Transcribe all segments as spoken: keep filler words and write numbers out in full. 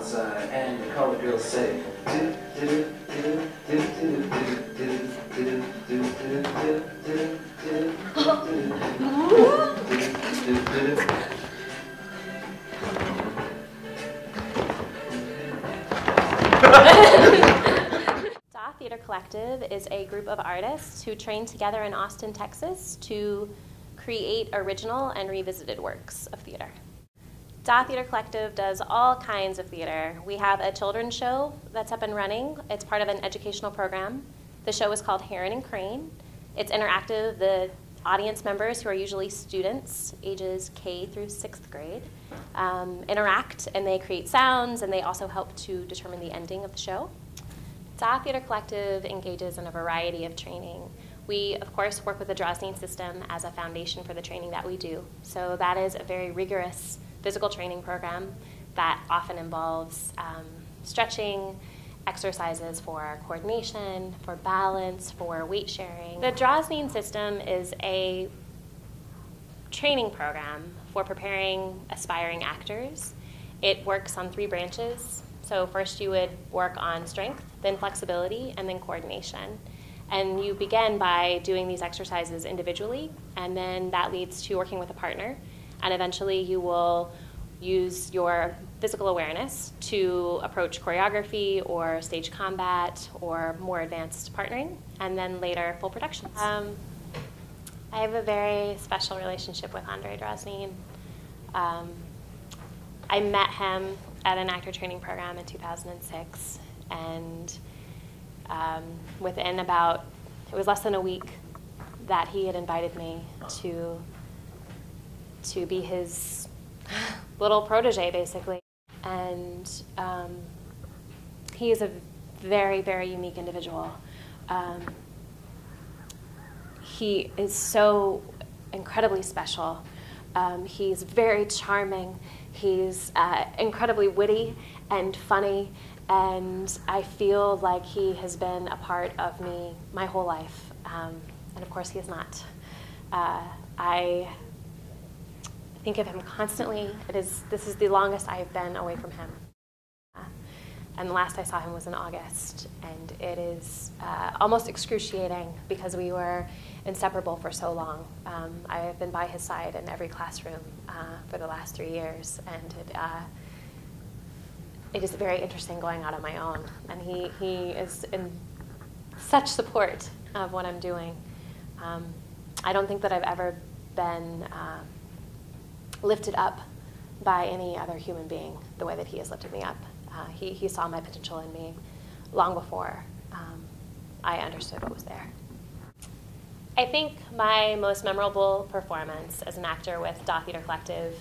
outside and the colored girls say do do do do do do do do do do do do do. D A! Theatre Collective is a group of artists who train together in Austin, Texas to create original and revisited works of theatre. D A! Theatre Collective does all kinds of theatre. We have a children's show that's up and running. It's part of an educational program. The show is called Heron and Crane. It's interactive. The audience members, who are usually students, ages K through sixth grade, um, interact, and they create sounds, and they also help to determine the ending of the show. D A! Theatre Collective engages in a variety of training. We, of course, work with the Droznin System as a foundation for the training that we do. So that is a very rigorous physical training program that often involves um, stretching, exercises for coordination, for balance, for weight sharing. The Droznin System is a training program for preparing aspiring actors. It works on three branches. So first you would work on strength, then flexibility, and then coordination. And you begin by doing these exercises individually, and then that leads to working with a partner. And eventually you will use your physical awareness to approach choreography or stage combat or more advanced partnering, and then later full productions. Um, I have a very special relationship with Andrei Droznin. Um, I met him at an actor training program in two thousand six, and um, within about, it was less than a week that he had invited me to to be his little protege, basically. And um, he is a very, very unique individual. Um, he is so incredibly special. Um, he's very charming. He's uh, incredibly witty and funny. And I feel like he has been a part of me my whole life. Um, and of course, he is not. Uh, I think of him constantly. It is, this is the longest I have been away from him. Uh, and the last I saw him was in August, and it is uh, almost excruciating because we were inseparable for so long. Um, I have been by his side in every classroom uh, for the last three years, and it, uh, it is very interesting going out on my own. And he, he is in such support of what I'm doing. Um, I don't think that I've ever been uh, lifted up by any other human being the way that he has lifted me up. Uh, he, he saw my potential in me long before um, I understood what was there. I think my most memorable performance as an actor with D A! Theatre Collective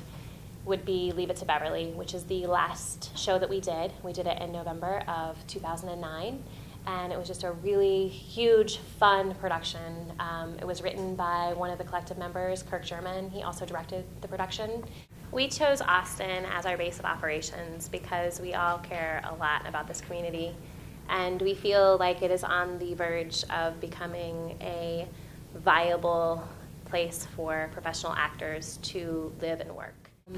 would be Leave It to Beverly, which is the last show that we did. We did it in November of two thousand nine, and it was just a really huge, fun production. Um, it was written by one of the collective members, Kirk German. He also directed the production. We chose Austin as our base of operations because we all care a lot about this community, and we feel like it is on the verge of becoming a viable place for professional actors to live and work.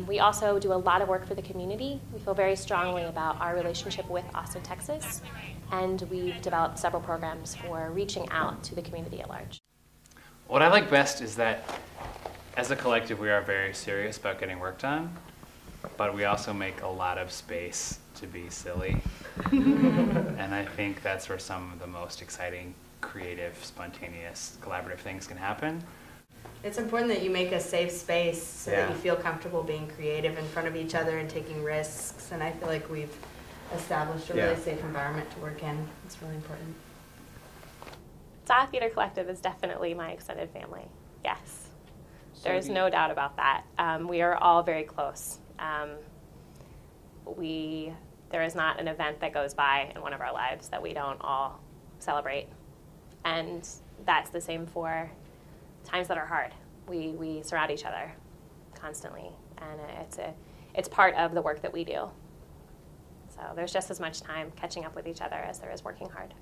We also do a lot of work for the community. We feel very strongly about our relationship with Austin, Texas, and we've developed several programs for reaching out to the community at large. What I like best is that as a collective we are very serious about getting work done, but we also make a lot of space to be silly. And I think that's where some of the most exciting, creative, spontaneous, collaborative things can happen. It's important that you make a safe space so yeah. that you feel comfortable being creative in front of each other and taking risks. And I feel like we've established a yeah. really safe environment to work in. It's really important. D A! Theatre Collective is definitely my extended family. Yes. So there is no doubt about that. Um, we are all very close. Um, we, there is not an event that goes by in one of our lives that we don't all celebrate. And that's the same for times that are hard. We, we surround each other constantly, and it's, a, it's part of the work that we do. So there's just as much time catching up with each other as there is working hard.